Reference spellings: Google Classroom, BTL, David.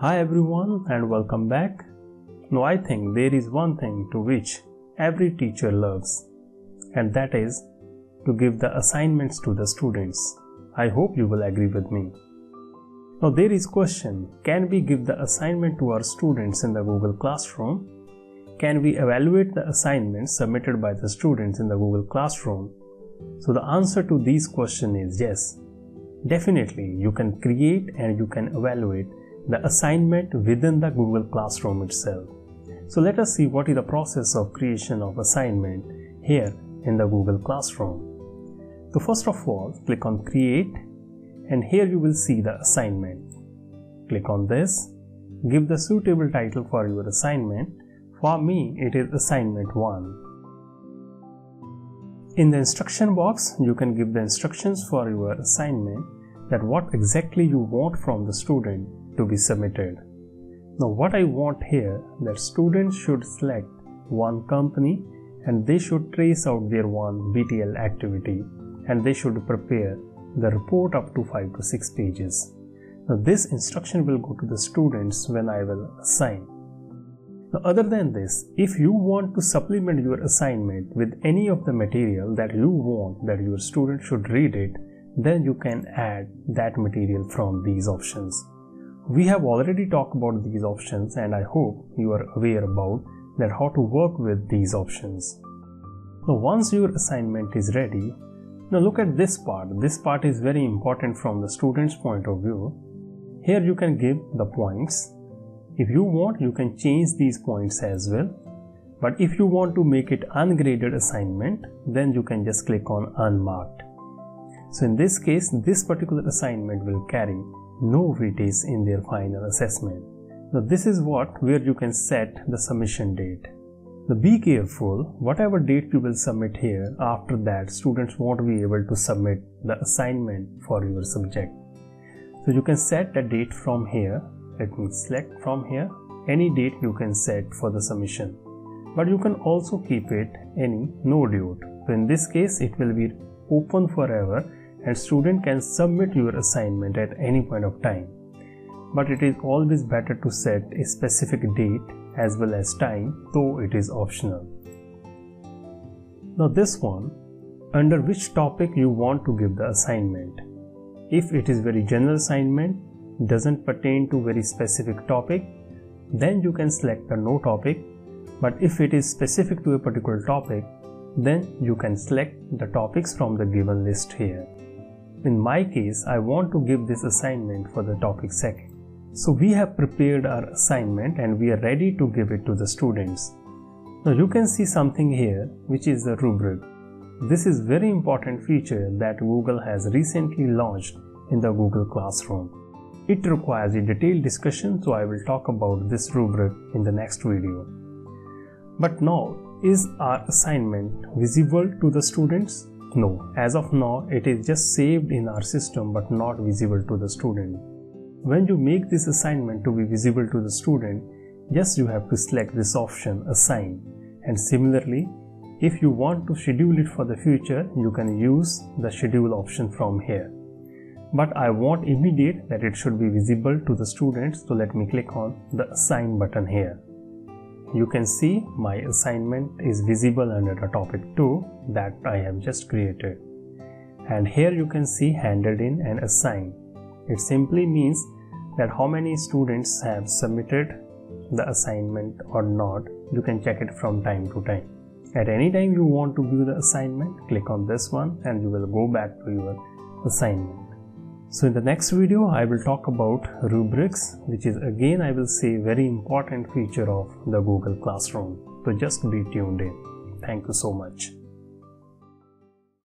Hi everyone and welcome back. Now I think there is one thing to which every teacher loves, and that is to give the assignments to the students. I hope you will agree with me. Now there is question, can we give the assignment to our students in the Google Classroom? Can we evaluate the assignments submitted by the students in the Google Classroom? So the answer to this question is yes. Definitely you can create and you can evaluate the assignment within the Google Classroom itself. So let us see what is the process of creation of assignment here in the Google Classroom. So first of all, click on Create, and here you will see the assignment. Click on this, give the suitable title for your assignment. For me, it is Assignment 1. In the instruction box, you can give the instructions for your assignment, that what exactly you want from the student to be submitted. Now what I want here, that students should select one company and they should trace out their one BTL activity, and they should prepare the report up to 5 to 6 pages. Now this instruction will go to the students when I will assign. Now other than this, if you want to supplement your assignment with any of the material that you want that your student should read it, then you can add that material from these options. We have already talked about these options, and I hope you are aware about that how to work with these options. Now once your assignment is ready, now look at this part. This part is very important from the student's point of view. Here you can give the points. If you want, you can change these points as well. But if you want to make it ungraded assignment, then you can just click on Unmarked. So in this case, this particular assignment will carry no weightage in their final assessment. Now this is where you can set the submission date. Now be careful, whatever date you will submit here, after that students won't be able to submit the assignment for your subject. So you can set the date from here. Let me select from here, any date you can set for the submission, but you can also keep it any no date. So in this case, it will be open forever, and student can submit your assignment at any point of time. But it is always better to set a specific date as well as time, though it is optional. Now this one, under which topic you want to give the assignment. If it is very general assignment, doesn't pertain to very specific topic, then you can select the no topic. But if it is specific to a particular topic, then you can select the topics from the given list here. In my case, I want to give this assignment for the topic second. So we have prepared our assignment and we are ready to give it to the students. Now you can see something here, which is the rubric. This is very important feature that Google has recently launched in the Google Classroom. It requires a detailed discussion, so I will talk about this rubric in the next video. But now, is our assignment visible to the students? No, as of now it is just saved in our system but not visible to the student. When you make this assignment to be visible to the student, just you have to select this option Assign, and similarly if you want to schedule it for the future, you can use the schedule option from here. But I want immediate that it should be visible to the students, so let me click on the Assign button here. You can see my assignment is visible under the topic 2 that I have just created. And here you can see handed in and assigned. It simply means that how many students have submitted the assignment or not. You can check it from time to time. At any time you want to view the assignment, click on this one and you will go back to your assignment. So in the next video, I will talk about rubrics, which is again I will say very important feature of the Google Classroom. So just be tuned in. Thank you so much.